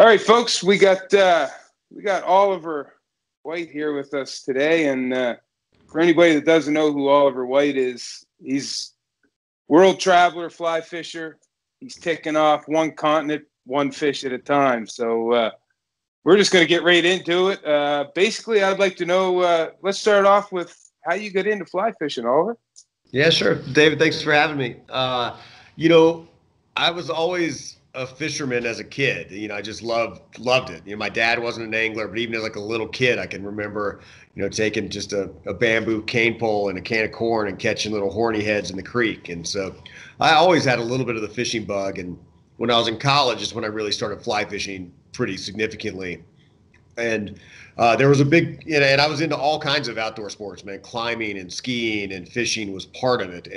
All right, folks, we got Oliver White here with us today, and for anybody that doesn't know who Oliver White is, he's world traveler, fly fisher. He's ticking off one continent, one fish at a time. So we're just going to get right into it. Basically, I'd like to know, let's start off with how you got into fly fishing, Oliver. Yeah, sure. David, thanks for having me. You know, I was always a fisherman as a kid. You know, I just loved it. You know, my dad wasn't an angler, but even as like a little kid, I can remember, you know, taking just a bamboo cane pole and a can of corn and catching little horny heads in the creek. And so I always had a little bit of the fishing bug. And when I was in college is when I really started fly fishing pretty significantly. And there was a big, you know, and I was into all kinds of outdoor sports, man. Climbing and skiing and fishing was part of it.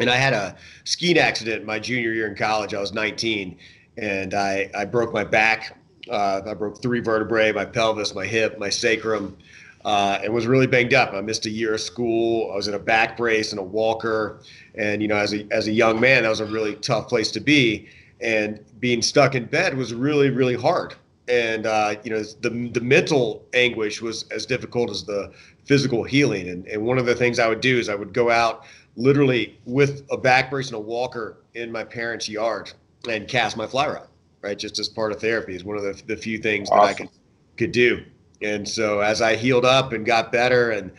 And I had a skiing accident my junior year in college. I was 19, and I broke my back. I broke 3 vertebrae, my pelvis, my hip, my sacrum, and was really banged up. I missed a year of school. I was in a back brace and a walker. And, you know, as a young man, that was a really tough place to be. And being stuck in bed was really, really hard. And, you know, the mental anguish was as difficult as the physical healing. And one of the things I would do is I would go out literally with a back brace and a walker in my parents' yard and cast my fly rod, right? Just as part of therapy is one of the few things that I could do. And so as I healed up and got better and,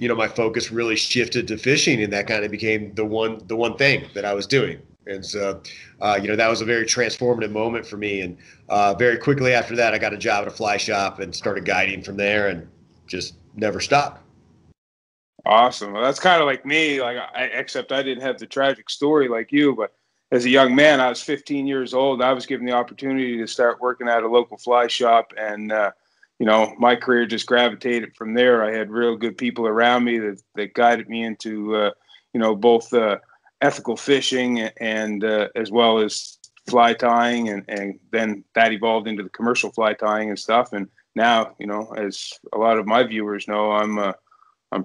you know, my focus really shifted to fishing, and that kind of became the one thing that I was doing. And so, you know, that was a very transformative moment for me. And very quickly after that, I got a job at a fly shop and started guiding from there and just never stopped. Awesome. Well, that's kind of like me, like except I didn't have the tragic story like you, but as a young man, I was 15 years old. I was given the opportunity to start working at a local fly shop, and, you know, my career just gravitated from there. I had real good people around me that guided me into, you know, both ethical fishing and as well as fly tying, and then that evolved into the commercial fly tying and stuff. And now, you know, as a lot of my viewers know, I'm a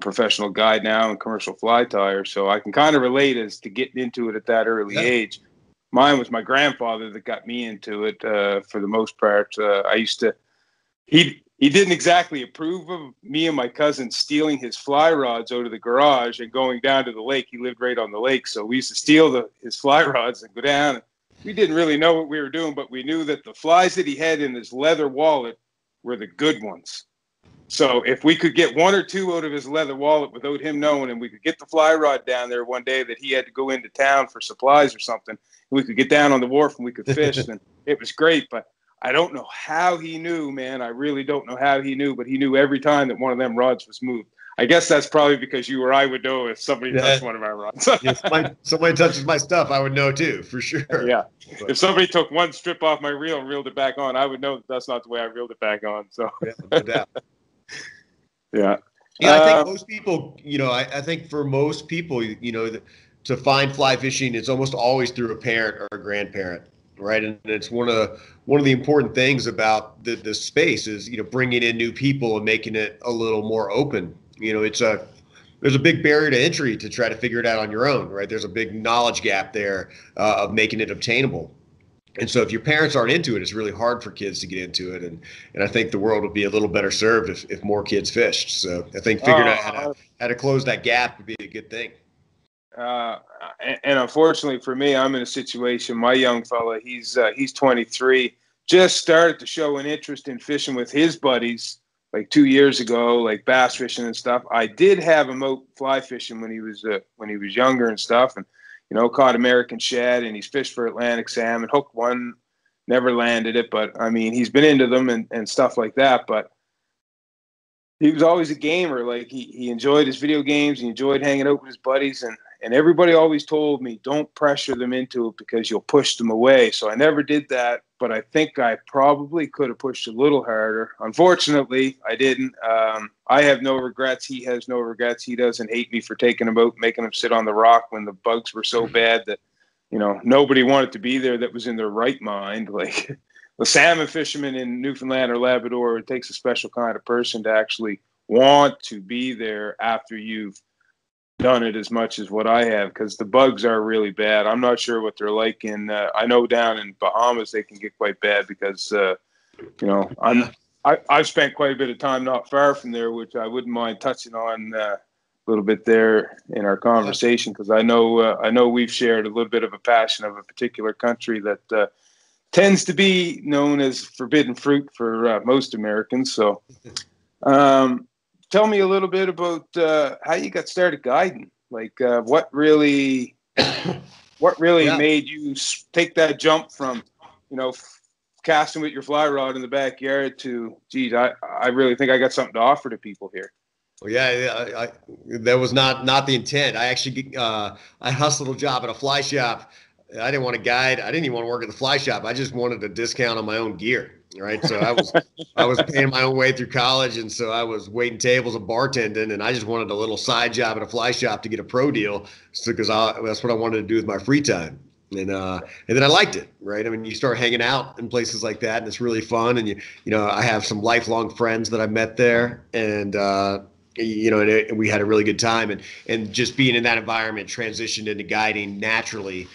professional guide now and commercial fly tyer, so I can kind of relate as to getting into it at that early age. Mine was my grandfather that got me into it for the most part. I used to he didn't exactly approve of me and my cousin stealing his fly rods out of the garage and going down to the lake. He lived right on the lake, so we used to steal his fly rods and go down. We didn't really know what we were doing, but we knew that the flies that he had in his leather wallet were the good ones. So if we could get one or two out of his leather wallet without him knowing, and we could get the fly rod down there one day that he had to go into town for supplies or something, and we could get down on the wharf and we could fish, then it was great. But I don't know how he knew, man. I really don't know how he knew, but he knew every time that one of them rods was moved. I guess that's probably because you or I would know if somebody touched one of our rods. If somebody touches my stuff, I would know too, for sure. Yeah. But if somebody took one strip off my reel and reeled it back on, I would know that that's not the way I reeled it back on. So yeah, no doubt. Yeah. Yeah, I think most people, you know, I think for most people, you know, to find fly fishing, it's almost always through a parent or a grandparent, right? And it's one of the important things about the space is, you know, bringing in new people and making it a little more open. You know, there's a big barrier to entry to try to figure it out on your own, right? There's a big knowledge gap there of making it obtainable. And so if your parents aren't into it, it's really hard for kids to get into it. And I think the world would be a little better served if more kids fished. So I think figuring out how to close that gap would be a good thing. And unfortunately for me, I'm in a situation, my young fella, he's 23, just started to show an interest in fishing with his buddies like 2 years ago, like bass fishing and stuff. I did have him out fly fishing when he was younger and stuff. And, you know, caught American shad, and he's fished for Atlantic salmon, hooked one, never landed it. But, I mean, he's been into them and stuff like that. But he was always a gamer. Like, he enjoyed his video games. He enjoyed hanging out with his buddies. And everybody always told me, don't pressure them into it because you'll push them away. So I never did that. But I think I probably could have pushed a little harder. Unfortunately, I didn't. I have no regrets. He has no regrets. He doesn't hate me for taking him out, making him sit on the rock when the bugs were so bad that, you know, nobody wanted to be there that was in their right mind. Like the salmon fishermen in Newfoundland or Labrador, it takes a special kind of person to actually want to be there after you've done it as much as what I have because the bugs are really bad. I'm not sure what they're like in. I know down in Bahamas they can get quite bad because you know I've spent quite a bit of time not far from there, which I wouldn't mind touching on a little bit there in our conversation because I know we've shared a little bit of a passion of a particular country that tends to be known as forbidden fruit for most Americans. So. Tell me a little bit about how you got started guiding. Like, what really made you take that jump from, you know, casting with your fly rod in the backyard to, geez, I really think I got something to offer to people here. Well, yeah, that was not the intent. I actually I hustled a job at a fly shop. I didn't want to guide. I didn't even want to work at the fly shop. I just wanted a discount on my own gear. Right. So I was paying my own way through college. And so I was waiting tables and bartending, and I just wanted a little side job at a fly shop to get a pro deal. So, cause that's what I wanted to do with my free time. And then I liked it. Right. I mean, you start hanging out in places like that and it's really fun. And you know, I have some lifelong friends that I met there, and, you know, and we had a really good time, and just being in that environment transitioned into guiding naturally.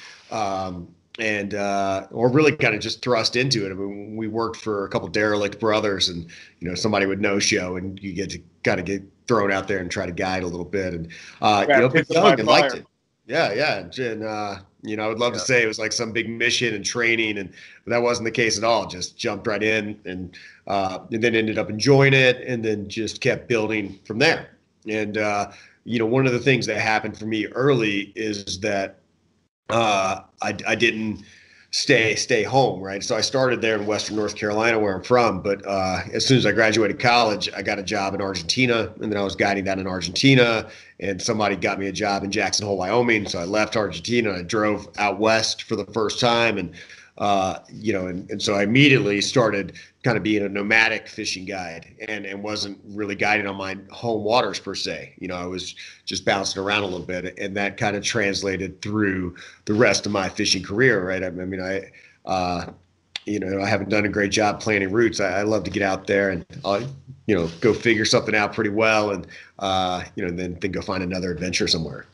And or really kind of just thrust into it. I mean, we worked for a couple of derelict brothers, and you know, somebody would no show, and you get to kind of get thrown out there and try to guide a little bit. And you know, people young and liked it. Yeah, yeah. And you know, I would love to say it was like some big mission and training, and that wasn't the case at all. Just jumped right in, and then ended up enjoying it, and then just kept building from there. And you know, one of the things that happened for me early is that. I didn't stay home. Right. So I started there in Western North Carolina, where I'm from. But, as soon as I graduated college, I got a job in Argentina, and then I was guiding down in Argentina, and somebody got me a job in Jackson Hole, Wyoming. So I left Argentina. I drove out West for the first time, and, you know, and so I immediately started kind of being a nomadic fishing guide, and wasn't really guiding on my home waters per se. You know, I was just bouncing around a little bit, and that kind of translated through the rest of my fishing career. Right. I mean, you know, I haven't done a great job planting roots. I love to get out there and, you know, go figure something out pretty well. And, you know, and then go find another adventure somewhere.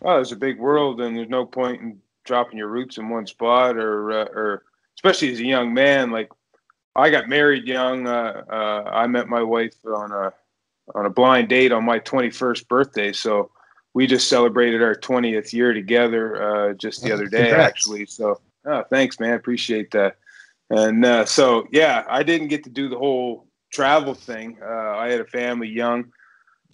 Well, there's a big world, and there's no point in dropping your roots in one spot, or especially as a young man. Like, I got married young. I met my wife on a blind date on my 21st birthday. So we just celebrated our 20th year together just the other day. Congrats. Actually. So thanks, man. Appreciate that. And so, yeah, I didn't get to do the whole travel thing. I had a family young,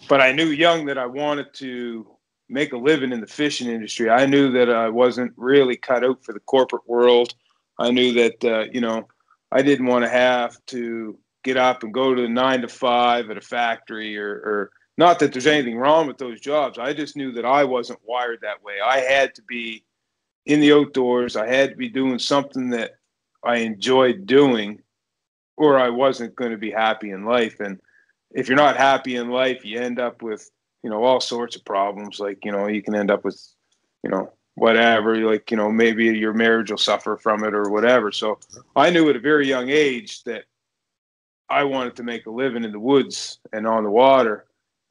but I knew young that I wanted to make a living in the fishing industry. I knew that I wasn't really cut out for the corporate world. I knew that, you know, I didn't want to have to get up and go to the 9-to-5 at a factory, or not that there's anything wrong with those jobs. I just knew that I wasn't wired that way. I had to be in the outdoors. I had to be doing something that I enjoyed doing, or I wasn't going to be happy in life. And if you're not happy in life, you end up with, you know, all sorts of problems. Like, you know, you can end up with, you know, whatever, like, you know, maybe your marriage will suffer from it or whatever. So I knew at a very young age that I wanted to make a living in the woods and on the water.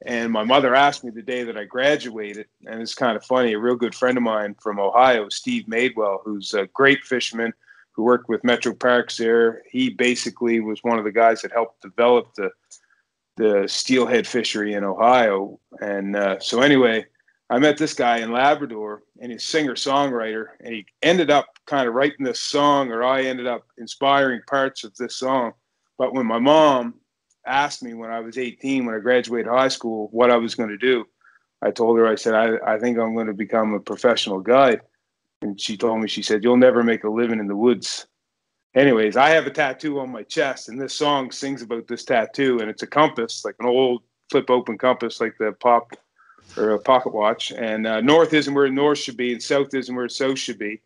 And my mother asked me the day that I graduated, and it's kind of funny, a real good friend of mine from Ohio, Steve Madewell, who's a great fisherman who worked with Metro Parks there. He basically was one of the guys that helped develop the steelhead fishery in Ohio. And so anyway, I met this guy in Labrador, and he's a singer-songwriter, and he ended up kind of writing this song, or I ended up inspiring parts of this song. But when my mom asked me when I was 18, when I graduated high school, what I was going to do, I told her, I said, I think I'm going to become a professional guide. And she told me, she said, you'll never make a living in the woods. Anyways, I have a tattoo on my chest, and this song sings about this tattoo, and it's a compass, like an old flip open compass, like the pop or a pocket watch. And north isn't where north should be, and south isn't where south should be.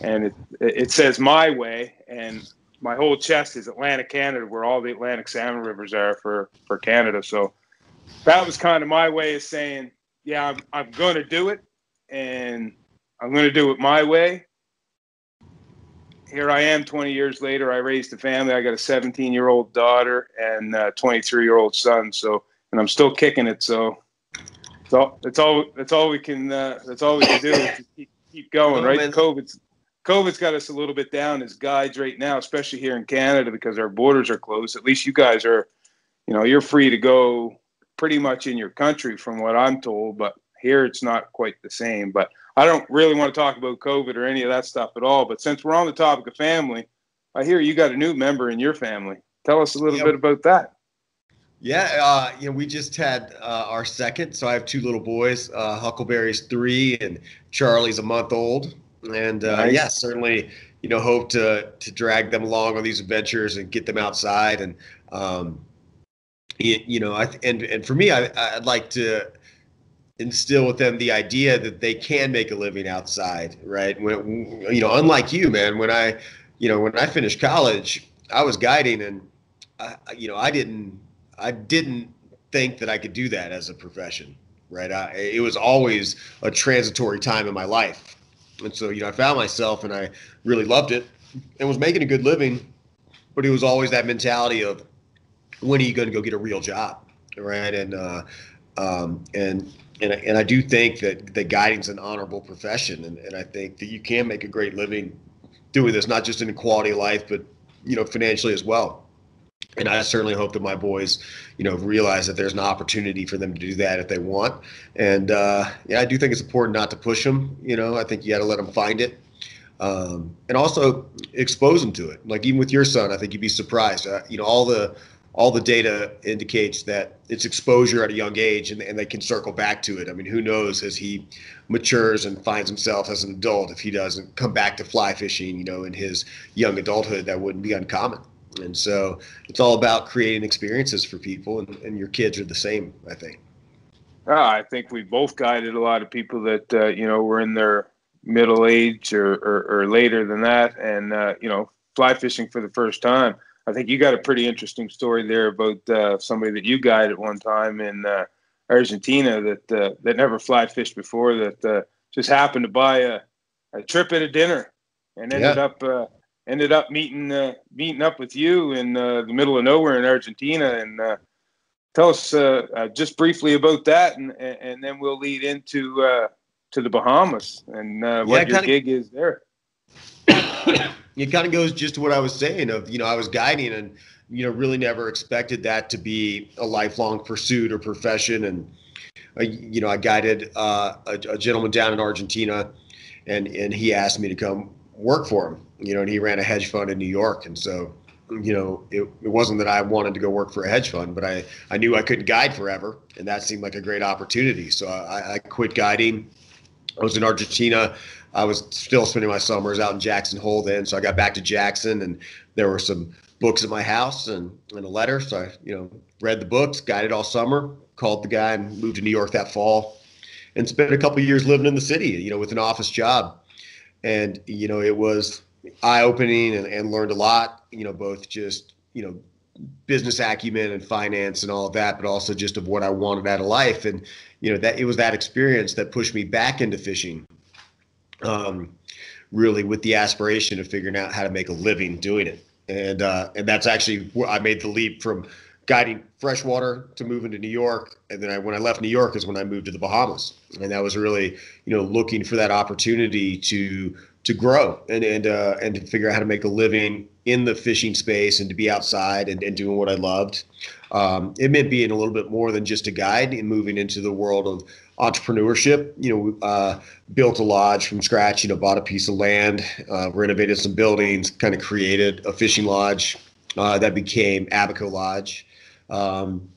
And it says my way, and my whole chest is Atlantic Canada, where all the Atlantic salmon rivers are for Canada. So that was kind of my way of saying, yeah, I'm going to do it, and I'm going to do it my way. Here I am 20 years later. I raised a family. I got a 17-year-old daughter and a 23-year-old son. So, and I'm still kicking it. So So that's all we can do is to keep going, right? COVID's got us a little bit down as guides right now, especially here in Canada, because our borders are closed. At least you guys are, you're free to go pretty much in your country from what I'm told, but here it's not quite the same. But I don't really want to talk about COVID or any of that stuff at all. But since we're on the topic of family, I hear you got a new member in your family. Tell us a little bit about that. Yeah, we just had our second. So I have two little boys. Huckleberry's 3 and Charlie's a month old. And nice. Yeah, certainly, hope to drag them along on these adventures and get them outside. And and for me, I'd like to instill with them the idea that they can make a living outside, right? When unlike you, man, when I finished college, I was guiding, and I didn't think that I could do that as a profession, right? It was always a transitory time in my life. And so, I found myself and I really loved it and was making a good living, but it was always that mentality of, when are you going to go get a real job? Right. And, and I do think that the guiding's an honorable profession. And I think that you can make a great living doing this, not just in quality of life, but, financially as well. And I certainly hope that my boys, realize that there's an opportunity for them to do that if they want. And I do think it's important not to push them. I think you got to let them find it, and also expose them to it. Like even with your son, I think you'd be surprised. All the data indicates that it's exposure at a young age, and they can circle back to it. I mean, who knows as he matures and finds himself as an adult, if he doesn't come back to fly fishing, in his young adulthood, that wouldn't be uncommon. And so it's all about creating experiences for people, and your kids are the same, I think. I think we both guided a lot of people that, were in their middle age or later than that. And, fly fishing for the first time. I think you got a pretty interesting story there about somebody that you guided at one time in Argentina that never fly fished before, that just happened to buy a trip at a dinner and ended up meeting up with you in the middle of nowhere in Argentina. And tell us just briefly about that, and then we'll lead into to the Bahamas and what your gig is there. It kind of goes just to what I was saying of, I was guiding and, really never expected that to be a lifelong pursuit or profession. And, I guided a gentleman down in Argentina, and he asked me to come work for him, and he ran a hedge fund in New York. And so, it wasn't that I wanted to go work for a hedge fund, but I knew I couldn't guide forever. And that seemed like a great opportunity. So I quit guiding. I was in Argentina. I was still spending my summers out in Jackson Hole then. So I got back to Jackson, and there were some books at my house and a letter. So I, read the books, guided all summer, called the guy, and moved to New York that fall, and spent a couple of years living in the city, with an office job. And, it was eye-opening, and learned a lot, both just, business acumen and finance and all of that, but also just of what I wanted out of life. And, that it was that experience that pushed me back into fishing, really with the aspiration of figuring out how to make a living doing it. And that's actually where I made the leap from guiding freshwater to moving to New York. And then when I left New York is when I moved to the Bahamas. And that was really, looking for that opportunity to grow and to figure out how to make a living in the fishing space, and to be outside and doing what I loved. It meant being a little bit more than just a guide and moving into the world of entrepreneurship. Built a lodge from scratch, bought a piece of land, renovated some buildings, kind of created a fishing lodge that became Abaco Lodge. And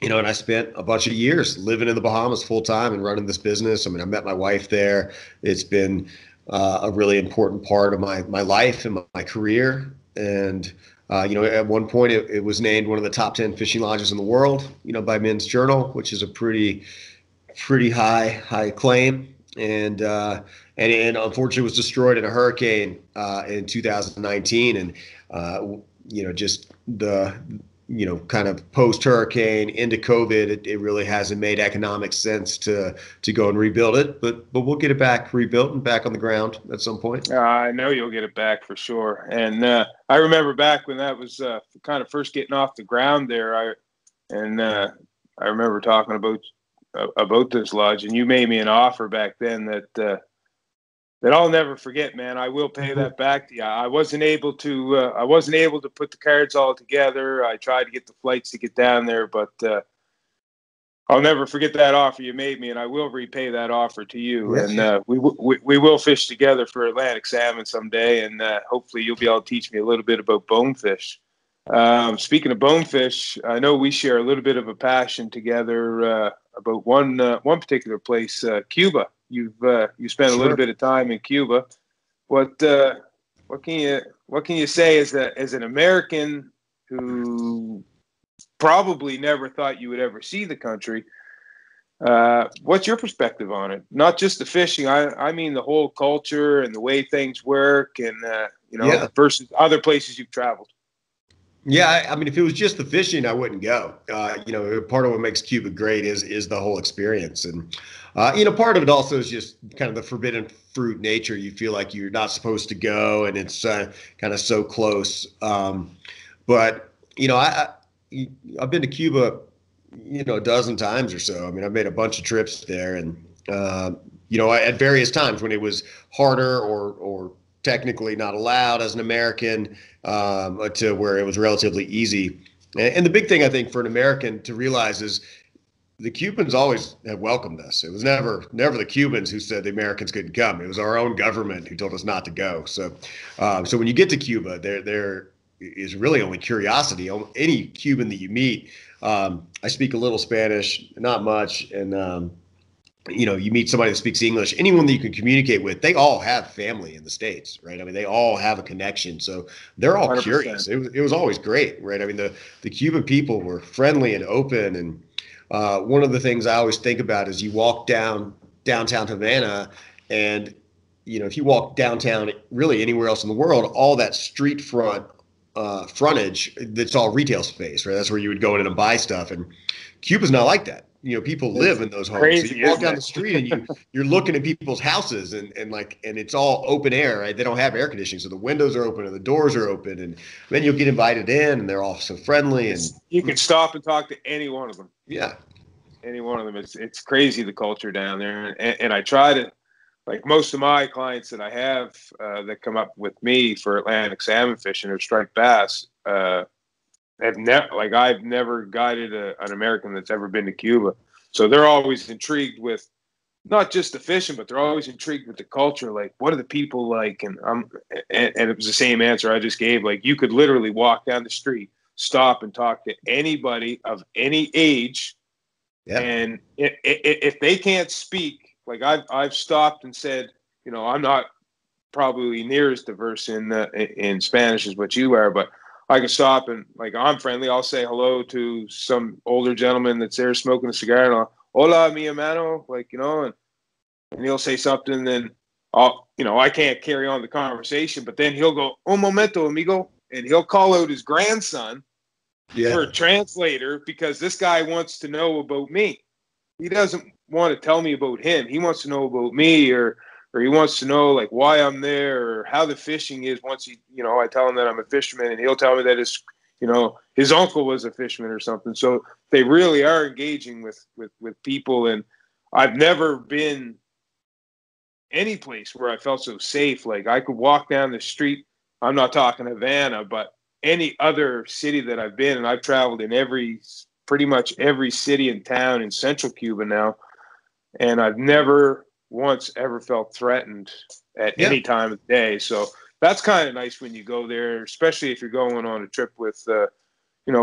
I spent a bunch of years living in the Bahamas full time and running this business. I mean, I met my wife there. It's been a really important part of my life and my career. And, at one point it was named one of the top 10 fishing lodges in the world, by Men's Journal, which is a pretty high claim. And, and unfortunately was destroyed in a hurricane, in 2019. And, just the, kind of post hurricane into COVID, it really hasn't made economic sense to go and rebuild it, but we'll get it back rebuilt and back on the ground at some point. I know you'll get it back for sure. And I remember back when that was kind of first getting off the ground there. I remember talking about about this lodge, and you made me an offer back then that that I'll never forget, man. I will pay that back to you. I wasn't able to put the cards all together. I tried to get the flights to get down there, but I'll never forget that offer you made me, and I will repay that offer to you. Yes. And we will fish together for Atlantic salmon someday, and hopefully you'll be able to teach me a little bit about bonefish. Speaking of bonefish, I know we share a little bit of a passion together about one particular place, Cuba. You spent a little bit of time in Cuba. What can you say as an American who probably never thought you would ever see the country? What's your perspective on it? Not just the fishing. I mean the whole culture and the way things work, and versus other places you've traveled. Yeah, I mean, if it was just the fishing, I wouldn't go. Part of what makes Cuba great is the whole experience. And, part of it also is just kind of the forbidden fruit nature. You feel like you're not supposed to go, and it's kind of so close. But I've been to Cuba, a dozen times or so. I mean, I've made a bunch of trips there, and, at various times when it was harder or technically not allowed as an American, to where it was relatively easy. And the big thing I think for an American to realize is the Cubans always have welcomed us. It was never the Cubans who said the Americans couldn't come. It was our own government who told us not to go. So when you get to Cuba, there is really only curiosity. Any Cuban that you meet, I speak a little Spanish, not much, and you meet somebody that speaks English, anyone that you can communicate with, they all have family in the States, right? I mean, they all have a connection. So they're all 100%. Curious. It was always great, right? I mean, the Cuban people were friendly and open. And one of the things I always think about is you walk downtown Havana, and, if you walk downtown really anywhere else in the world, all that street front frontage, that's all retail space, right? That's where you would go in and buy stuff. And Cuba's not like that. People live in those homes. Crazy, so you walk down the street and you're looking at people's houses and it's all open air, right? They don't have air conditioning. So the windows are open and the doors are open, and then you'll get invited in, and they're all so friendly. And you can stop and talk to any one of them. Yeah. Any one of them. It's crazy, the culture down there. And I try to, like most of my clients that I have that come up with me for Atlantic salmon fishing or striped bass, I've never guided an American that's ever been to Cuba, so they're always intrigued with not just the fishing, but they're always intrigued with the culture. Like, what are the people like? And it was the same answer I just gave. Like, you could literally walk down the street, stop, and talk to anybody of any age, and if they can't speak, like I've stopped and said, I'm not probably near as diverse in Spanish as what you are, but I can stop and, like, I'm friendly. I'll say hello to some older gentleman that's there smoking a cigar, and I'll, hola, mi hermano, and he'll say something, and I can't carry on the conversation, but then he'll go, un momento, amigo, and he'll call out his grandson for a translator, because this guy wants to know about me. He doesn't want to tell me about him. He wants to know about me, or he wants to know, like, why I'm there, or how the fishing is. Once he, I tell him that I'm a fisherman, and he'll tell me that his uncle was a fisherman or something. So they really are engaging with people. And I've never been any place where I felt so safe. Like, I could walk down the street. I'm not talking Havana, but any other city that I've been, and I've traveled in pretty much every city and town in central Cuba now. And I've never once ever felt threatened at any time of the day. So that's kind of nice when you go there, especially if you're going on a trip with,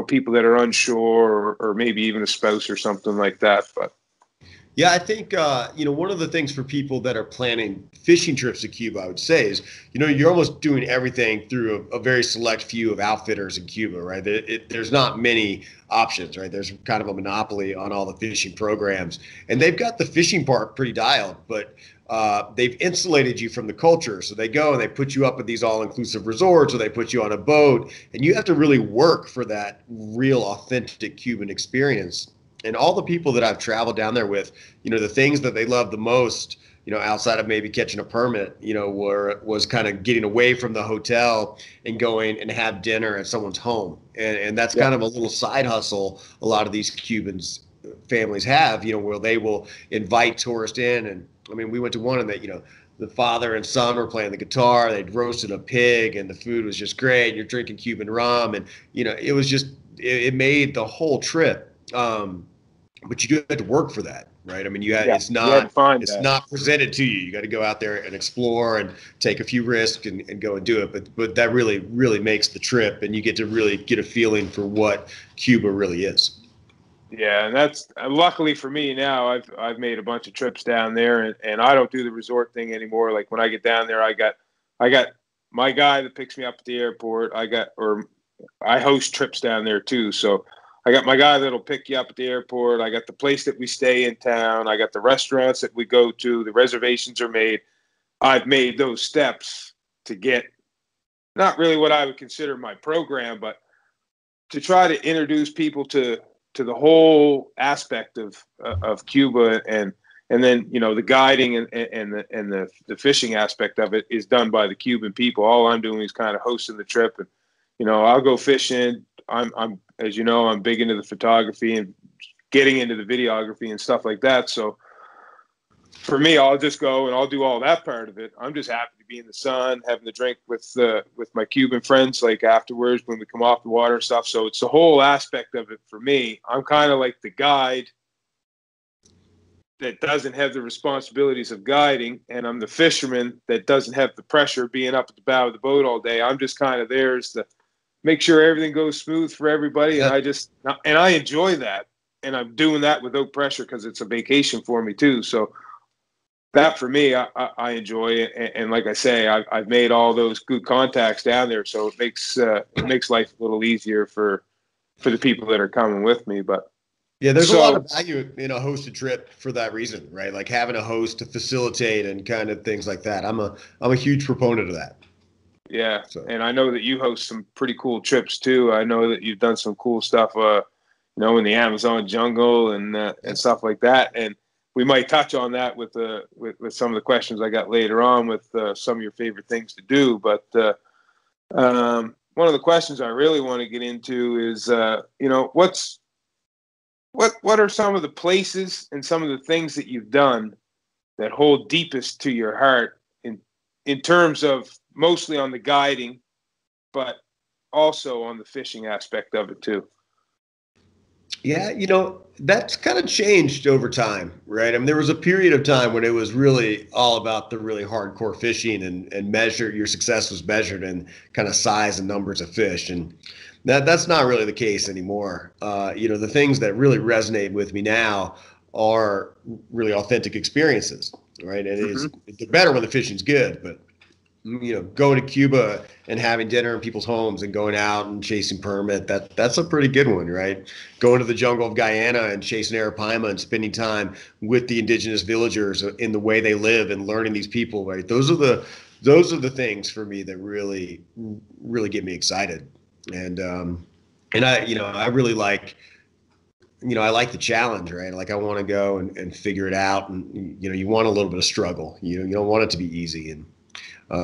people that are unsure or maybe even a spouse or something like that. But yeah, I think, one of the things for people that are planning fishing trips to Cuba, I would say is, you're almost doing everything through a very select few of outfitters in Cuba, right? There's not many options, right? There's kind of a monopoly on all the fishing programs, and they've got the fishing part pretty dialed, but they've insulated you from the culture. So they go and they put you up at these all-inclusive resorts, or they put you on a boat, and you have to really work for that real authentic Cuban experience. And all the people that I've traveled down there with, the things that they love the most, outside of maybe catching a permit, was kind of getting away from the hotel and going and have dinner at someone's home. And that's kind of a little side hustle a lot of these Cubans families have, you know, where they will invite tourists in. And I mean, we went to one and that, you know, the father and son were playing the guitar, they'd roasted a pig and the food was just great. You're drinking Cuban rum and, you know, it was just, it made the whole trip. But you do have to work for that, right? I mean, you had, yeah, it's not presented to you. You got to go out there and explore and take a few risks and go and do it. But that really, really makes the trip, and you get to really get a feeling for what Cuba really is. Yeah, and that's luckily for me now. I've made a bunch of trips down there, and I don't do the resort thing anymore. Like when I get down there, I got my guy that picks me up at the airport. I host trips down there too, so I got my guy that'll pick you up at the airport. I got the place that we stay in town. I got the restaurants that we go to. The reservations are made. I've made those steps to get not really what I would consider my program, but to try to introduce people to the whole aspect of Cuba. And then, you know, the guiding and the fishing aspect of it is done by the Cuban people. All I'm doing is kind of hosting the trip, and, you know, I'll go fishing. I'm, as you know, I'm big into the photography and getting into the videography and stuff like that. So for me, I'll just go and I'll do all that part of it. I'm just happy to be in the sun, having a drink with my Cuban friends, like afterwards when we come off the water and stuff. So it's the whole aspect of it for me. I'm kind of like the guide that doesn't have the responsibilities of guiding, and I'm the fisherman that doesn't have the pressure of being up at the bow of the boat all day. I'm just kind of there as the make sure everything goes smooth for everybody. And I enjoy that. And I'm doing that without pressure because it's a vacation for me too. So that for me, I enjoy it. And like I say, I've made all those good contacts down there. So it makes life a little easier for the people that are coming with me. But yeah, there's a lot of value in a hosted trip for that reason, right? Like having a host to facilitate and kind of things like that. I'm a huge proponent of that. Yeah, so. And I know that you host some pretty cool trips too. I know that you've done some cool stuff, you know, in the Amazon jungle and stuff like that. And we might touch on that with some of the questions I got later on with some of your favorite things to do. But one of the questions I really want to get into is, you know, what are some of the places and some of the things that you've done that hold deepest to your heart in terms of mostly on the guiding, but also on the fishing aspect of it too? Yeah, you know, that's kind of changed over time, right? I mean, there was a period of time when it was really all about the really hardcore fishing and measure, your success was measured in kind of size and numbers of fish. And that's not really the case anymore. You know, the things that really resonate with me now are really authentic experiences, right? And it's better when the fishing's good, but you know, going to Cuba and having dinner in people's homes and going out and chasing permit, that's a pretty good one, right? Going to the jungle of Guyana and chasing arapaima and spending time with the indigenous villagers in the way they live and learning these people, right? Those are the things for me that really, really get me excited. And I, you know, I really like, you know, I like the challenge, right? Like I want to go and figure it out. And, you know, you want a little bit of struggle, you know, you don't want it to be easy. And,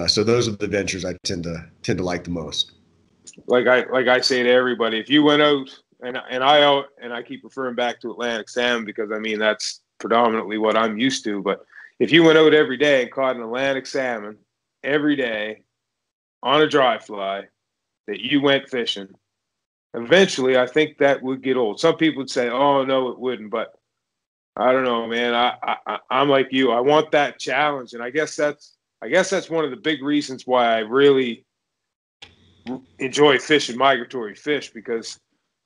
so those are the ventures I tend to like the most. Like I say to everybody, if you went out and I keep referring back to Atlantic salmon because I mean, that's predominantly what I'm used to, but if you went out every day and caught an Atlantic salmon every day on a dry fly that you went fishing, eventually I think that would get old. Some people would say, oh no, it wouldn't, but I don't know, man, I'm like you, I want that challenge. And I guess that's one of the big reasons why I really enjoy fishing migratory fish because,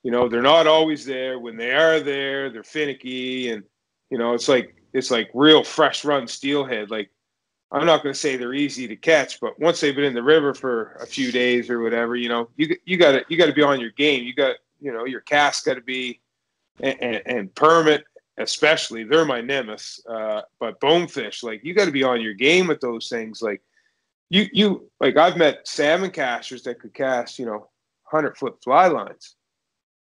you know, they're not always there. When they are there, they're finicky. And, you know, it's like real fresh run steelhead. Like, I'm not going to say they're easy to catch, but once they've been in the river for a few days or whatever, you know, you got to be on your game. You got, you know, your cast got to be and permit. Especially they're my nemesis, but bonefish, like you got to be on your game with those things. Like you like I've met salmon casters that could cast, you know, 100-foot fly lines,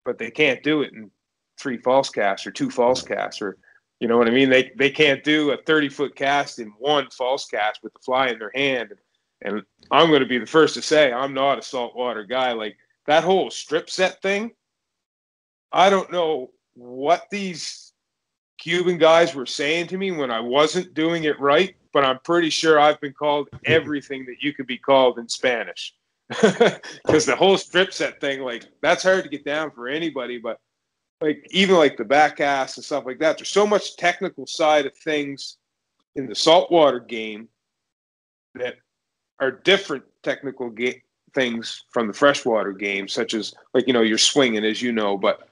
but they can't do it in 3 false casts or 2 false casts, or you know what I mean? They can't do a 30-foot cast in 1 false cast with the fly in their hand. And I'm going to be the first to say, I'm not a saltwater guy. Like that whole strip set thing, I don't know what these Cuban guys were saying to me when I wasn't doing it right, but I'm pretty sure I've been called everything that you could be called in Spanish. Because the whole strip set thing, like, that's hard to get down for anybody, but like even like the back cast and stuff like that, there's so much technical side of things in the saltwater game that are different technical things from the freshwater game, such as, like, you know, you're swinging, as you know, but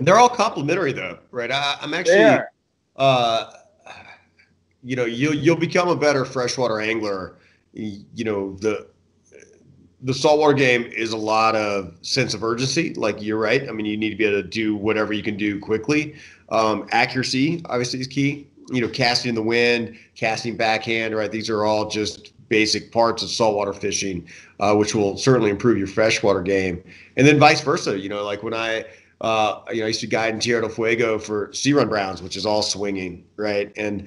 they're all complementary though, right? I'm actually, you know, you'll become a better freshwater angler. You know, the saltwater game is a lot of sense of urgency. Like, you're right. I mean, you need to be able to do whatever you can do quickly. Accuracy obviously is key, you know, casting in the wind, casting backhand, right? These are all just basic parts of saltwater fishing, which will certainly improve your freshwater game. And then vice versa, you know, like when I used to guide in Tierra del Fuego for sea run browns, which is all swinging, right? And,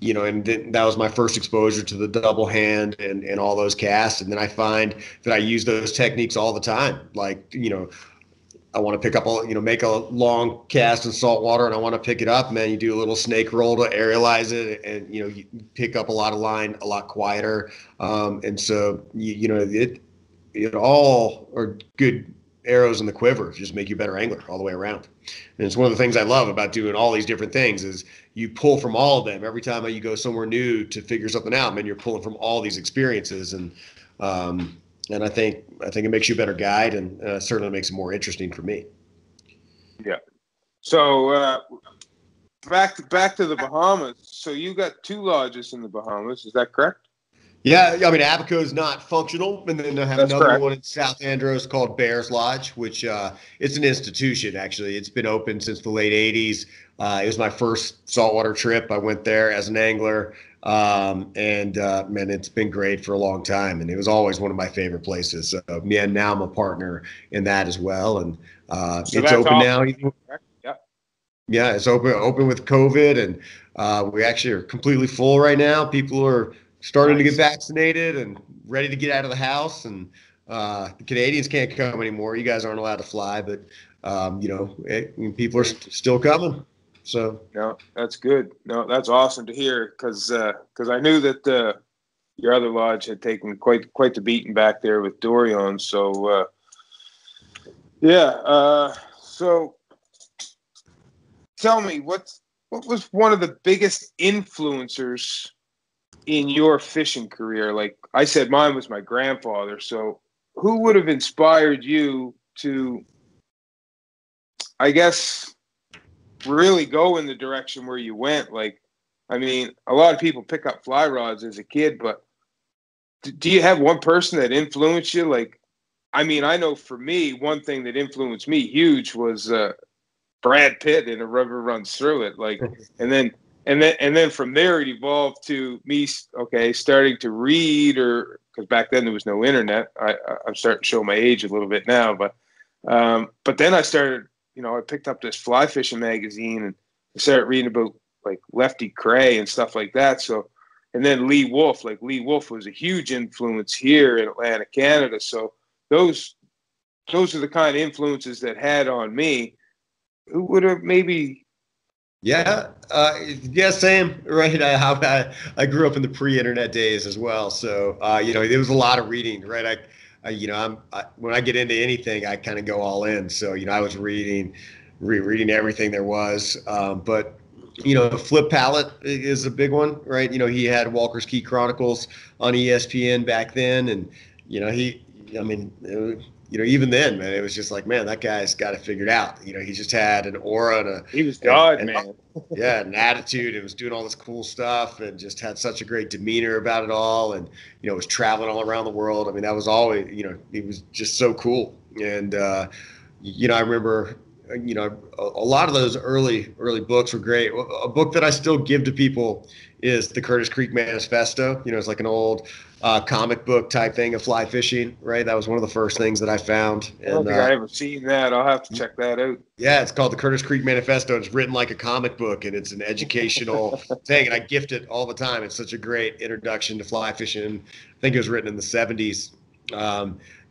you know, and that was my first exposure to the double hand and all those casts. And then I find that I use those techniques all the time. Like, you know, I want to pick up, make a long cast in salt water and I want to pick it up, man. You do a little snake roll to aerialize it and, you know, you pick up a lot of line, a lot quieter. And so, it all are good arrows in the quiver, just make you a better angler all the way around. And it's one of the things I love about doing all these different things is you pull from all of them. Every time you go somewhere new to figure something out, man, you're pulling from all these experiences. And I think it makes you a better guide and certainly makes it more interesting for me. Yeah. So back to the Bahamas. So you got two lodges in the Bahamas. Is that correct? Yeah, I mean, Abaco is not functional, and then I have another one in South Andros called Bears Lodge, which it's an institution, actually. It's been open since the late 80s. It was my first saltwater trip. I went there as an angler, man, it's been great for a long time, and it was always one of my favorite places. So, yeah, now I'm a partner in that as well, and so it's open now. Yeah, it's open with COVID, and we actually are completely full right now. People are starting to get vaccinated and ready to get out of the house, and the Canadians can't come anymore. You guys aren't allowed to fly, but people are still coming. So no, that's good. No, that's awesome to hear, because I knew that your other lodge had taken quite the beating back there with Dorian. So so tell me, what was one of the biggest influencers in your fishing career? Like I said, mine was my grandfather. So who would have inspired you to, I guess, really go in the direction where you went? Like, I mean, a lot of people pick up fly rods as a kid, but do you have one person that influenced you? Like, I mean, I know for me, one thing that influenced me huge was Brad Pitt in A River Runs Through It. Like, and then from there, it evolved to me, starting to read, or because back then there was no internet. I'm starting to show my age a little bit now, but then I started, I picked up this fly fishing magazine and I started reading about like Lefty Cray and stuff like that. So, and then Lee Wolf was a huge influence here in Atlanta, Canada. So those are the kind of influences that had on me. Who would have maybe? Yeah, same, right? I grew up in the pre-internet days as well, so there was a lot of reading, right? When I get into anything, I kind of go all in. So I was reading, rereading everything there was. But Flip Pallet is a big one, right? He had Walker's Key Chronicles on ESPN back then, and even then, man, it was just like, man, that guy's got it figured out. He just had an aura and he was God, man. Yeah, an attitude. It was doing all this cool stuff and just had such a great demeanor about it all. And, was traveling all around the world. I mean, that was always, it was just so cool. And, I remember, a lot of those early books were great. A book that I still give to people is the Curtis Creek Manifesto. It's like an old comic book type thing of fly fishing, right? That was one of the first things that I found. I don't think I ever seen that. I'll have to check that out. Yeah, it's called the Curtis Creek Manifesto. It's written like a comic book, and it's an educational thing, and I gift it all the time. It's such a great introduction to fly fishing. I think it was written in the 70s.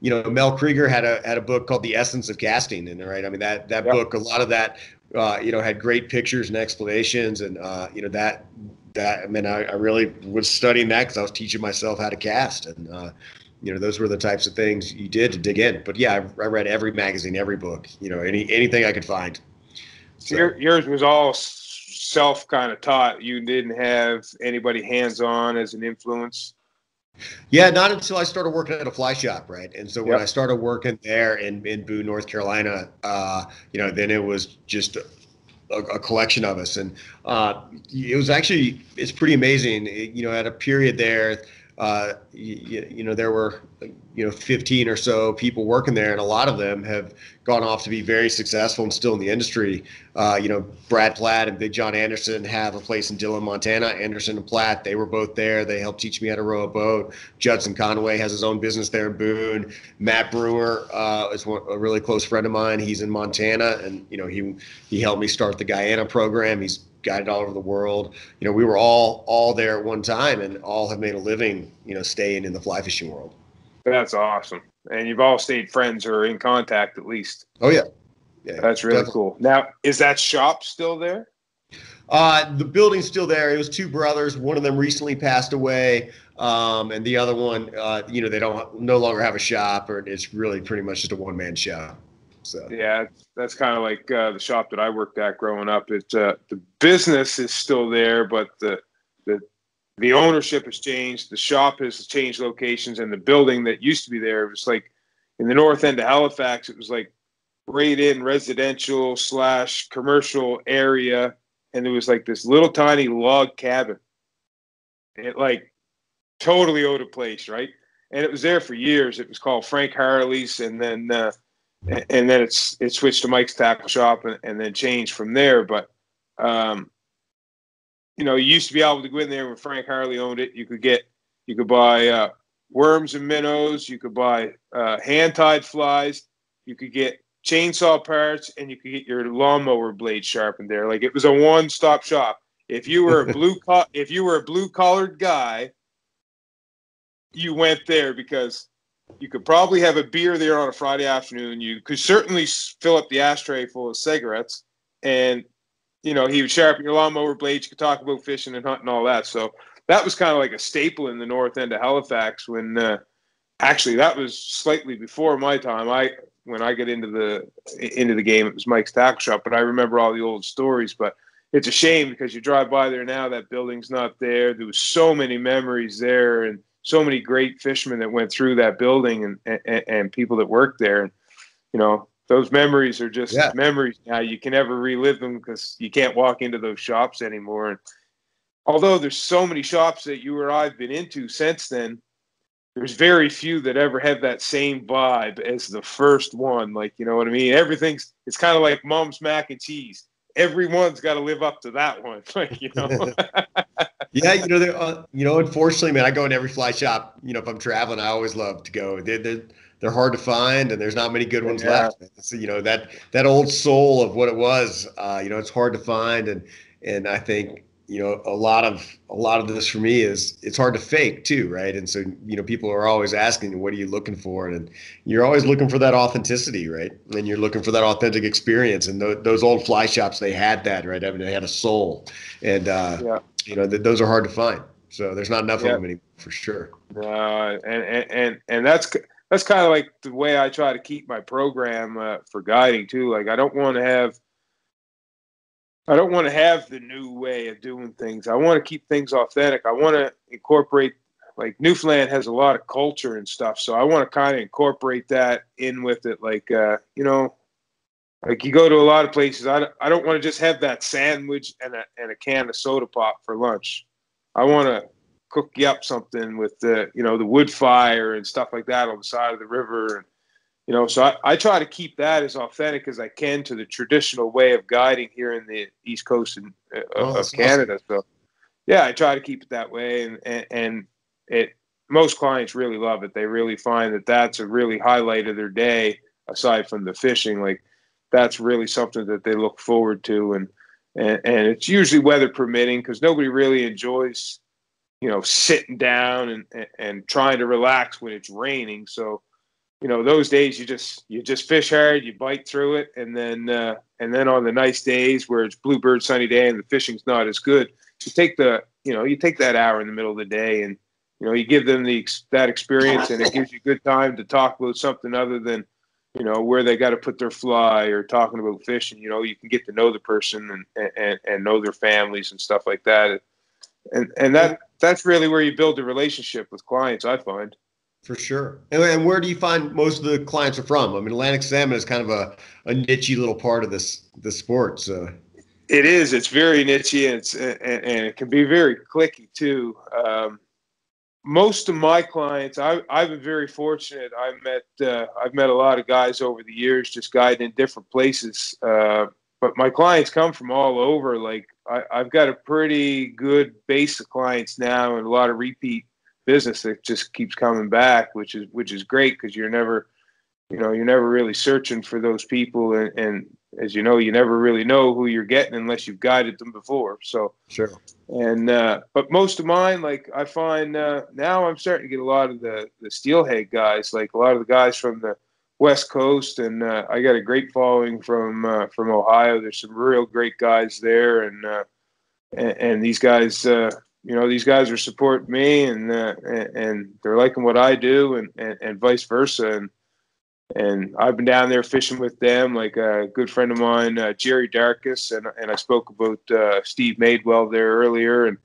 You know, Mel Krieger had a book called The Essence of Casting, and right, I mean that yep. book, a lot of that, you know, had great pictures and explanations, and you know that I mean I really was studying that because I was teaching myself how to cast, and you know, those were the types of things you did to dig in. But yeah, I read every magazine, every book, you know, anything I could find. So yours was all self kind of taught. You didn't have anybody hands on as an influence. Yeah, not until I started working at a fly shop, right? And so when yep. I started working there in Boone, North Carolina, you know, then it was just a collection of us, and it was actually, it's pretty amazing. It, you know, at a period there, you know, there were, you know, 15 or so people working there, and a lot of them have gone off to be very successful and still in the industry. You know, Brad Platt and Big John Anderson have a place in Dillon, Montana. Anderson and Platt, they were both there. They helped teach me how to row a boat. Judson Conway has his own business there in Boone. Matt Brewer is a really close friend of mine. He's in Montana, and you know, he helped me start the Guyana program. He's guided all over the world. You know, we were all there at one time, and all have made a living, you know, staying in the fly fishing world. That's awesome. And you've all stayed friends or in contact at least. Oh yeah. Yeah, that's really definitely. Cool. Now, is that shop still there? The building's still there. It was two brothers. One of them recently passed away. And the other one, you know, they no longer have a shop, or it's really pretty much just a one-man shop. So yeah, that's kind of like the shop that I worked at growing up. It's the business is still there, but the ownership has changed. The shop has changed locations, and the building that used to be there, it was like in the north end of Halifax. It was like right in residential / commercial area, and there was like this little tiny log cabin. It like totally owed a place, right? And it was there for years. It was called Frank Harley's, and then. And then it switched to Mike's Tackle Shop, and then changed from there. But, you know, you used to be able to go in there when Frank Harley owned it. You could buy worms and minnows. You could buy hand-tied flies. You could get chainsaw parts, and you could get your lawnmower blade sharpened there. Like, it was a one-stop shop. If you were a blue-collared guy, you went there because. You could probably have a beer there on a Friday afternoon. You could certainly fill up the ashtray full of cigarettes, and, you know, he would sharpen your lawnmower blades. You could talk about fishing and hunting, all that. So that was kind of like a staple in the north end of Halifax when, actually that was slightly before my time. When I got into the game, it was Mike's Tackle Shop, but I remember all the old stories. But it's a shame because you drive by there now, that building's not there. There was so many memories there, and so many great fishermen that went through that building and people that worked there. And, you know, those memories are just yeah. memories now. You can never relive them because you can't walk into those shops anymore. And although there's so many shops that you or I've been into since then, there's very few that ever have that same vibe as the first one. Like, you know what I mean? It's kind of like Mom's mac and cheese. Everyone's got to live up to that one. Like, you know, yeah, you know, you know, unfortunately, man, I go in every fly shop. You know, if I'm traveling, I always love to go. They're hard to find, and there's not many good ones yeah. left. So, you know, that old soul of what it was, you know, it's hard to find. And I think, you know, a lot of this for me is it's hard to fake too. Right. And so, you know, people are always asking, what are you looking for? And you're always looking for that authenticity. Right. And you're looking for that authentic experience. And those old fly shops, they had that, right. I mean, they had a soul, and, yeah. you know, those are hard to find. So there's not enough yeah. of them anymore for sure. And that's kind of like the way I try to keep my program for guiding too. Like, I don't want to have the new way of doing things. I want to keep things authentic. I want to incorporate, like, Newfoundland has a lot of culture and stuff. So I want to kind of incorporate that in with it. Like, you know, like you go to a lot of places. I don't want to just have that sandwich and a can of soda pop for lunch. I want to cook you up something with the, you know, the wood fire and stuff like that on the side of the river. And, you know, so I try to keep that as authentic as I can to the traditional way of guiding here in the East Coast of Canada. So, yeah, I try to keep it that way, and most clients really love it. They really find that that's a really highlight of their day, aside from the fishing. Like, that's really something that they look forward to, and it's usually weather permitting because nobody really enjoys you know, sitting down and trying to relax when it's raining. So, you know, those days you just fish hard, you bite through it. And then on the nice days where it's bluebird sunny day and the fishing's not as good, you take the, you know, you take that hour in the middle of the day and, you know, you give them that experience, and it gives you good time to talk about something other than, you know, where they got to put their fly or talking about fishing. You know, you can get to know the person and know their families and stuff like that. And that's really where you build a relationship with clients, I find. For sure. And where do you find most of the clients are from? I mean, Atlantic salmon is kind of a niche-y little part of this sport. So. It is. It's very niche-y, and it can be very cliquey too. Most of my clients, I've been very fortunate. I've met a lot of guys over the years, just guiding in different places. But my clients come from all over. Like I've got a pretty good base of clients now, and a lot of repeat business that just keeps coming back, which is great, because you're never really searching for those people, and as you know, you never really know who you're getting unless you've guided them before. So sure. And but most of mine, like I find now I'm starting to get a lot of the steelhead guys, like a lot of the guys from the West Coast, and I got a great following from Ohio. There's some real great guys there, and these guys, you know, these guys are supporting me, and they're liking what I do, and vice versa. And I've been down there fishing with them, like a good friend of mine, Jerry Darkus, and I spoke about Steve Madewell there earlier, and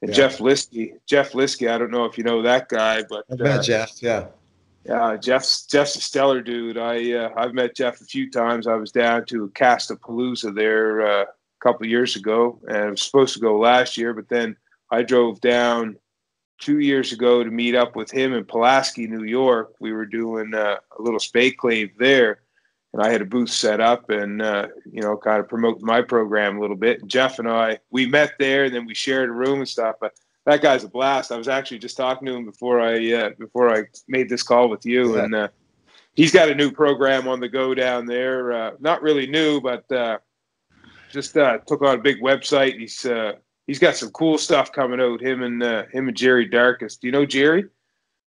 yeah. Jeff Liskey. I don't know if you know that guy, but I've met Jeff. Yeah, Jeff's a stellar dude. I've met Jeff a few times. I was down to Castapalooza there a couple of years ago, and I was supposed to go last year, but then I drove down 2 years ago to meet up with him in Pulaski, New York. We were doing a little spayclave there, and I had a booth set up and, you know, kind of promote my program a little bit. And Jeff and I, we met there, and then we shared a room and stuff. But that guy's a blast. I was actually just talking to him before I made this call with you. Yeah. And he's got a new program on the go down there. Not really new, but just took on a big website. He's got some cool stuff coming out. Him and Jerry Darkus. Do you know Jerry?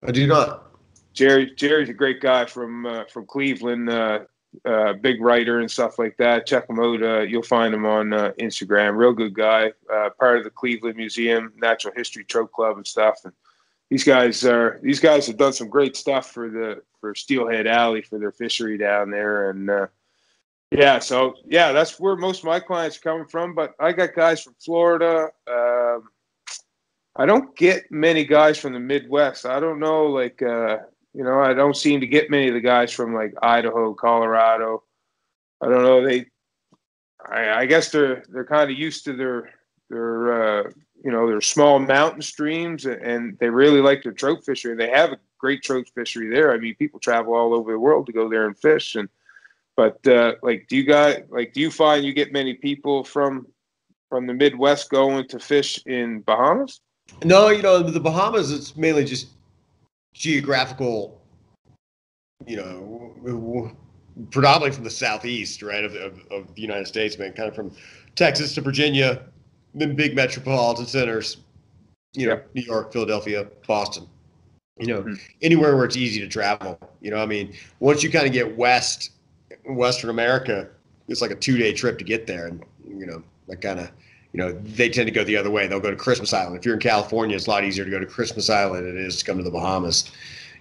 I do not. Jerry's a great guy from Cleveland. Big writer and stuff like that. Check him out. You'll find him on Instagram. Real good guy. Part of the Cleveland Museum Natural History Trout Club and stuff. And these guys have done some great stuff for Steelhead Alley, for their fishery down there, and. So that's where most of my clients are coming from. But I got guys from Florida. I don't get many guys from the Midwest. I don't know, like, you know, I don't seem to get many of the guys from, like, Idaho, Colorado. I don't know. I guess they're kind of used to their you know, their small mountain streams, and they really like their trout fishery. They have a great trout fishery there. I mean, people travel all over the world to go there and fish, and. But like, do you find you get many people from the Midwest going to fish in Bahamas? No, you know, the Bahamas, it's mainly just geographical, you know, predominantly from the southeast, right, of the United States, man, kind of from Texas to Virginia, then big metropolitan centers, you know, New York, Philadelphia, Boston. You know, anywhere where it's easy to travel. You know, I mean, once you kind of get west. Western America, it's like a 2-day trip to get there, and you know that kind of, you know, they tend to go the other way. They'll go to Christmas Island. If you're in California, it's a lot easier to go to Christmas Island than it is to come to the Bahamas.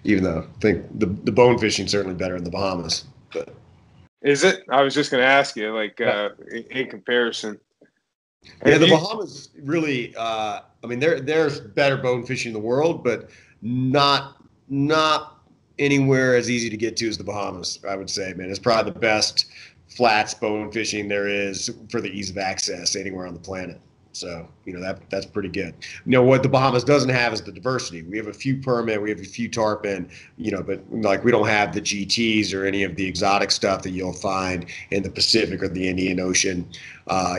Even though I think the bone fishing is certainly better in the Bahamas. But. Is it? I was just going to ask you, like, in comparison. Yeah, the Bahamas really. I mean, there's better bone fishing in the world, but not. Anywhere as easy to get to as the Bahamas, I would say, man. It's probably the best flats bone fishing there is for the ease of access anywhere on the planet. So, you know, that's pretty good. You know, what the Bahamas doesn't have is the diversity. We have a few permit, we have a few tarpon, you know, but like we don't have the GTs or any of the exotic stuff that you'll find in the Pacific or the Indian Ocean.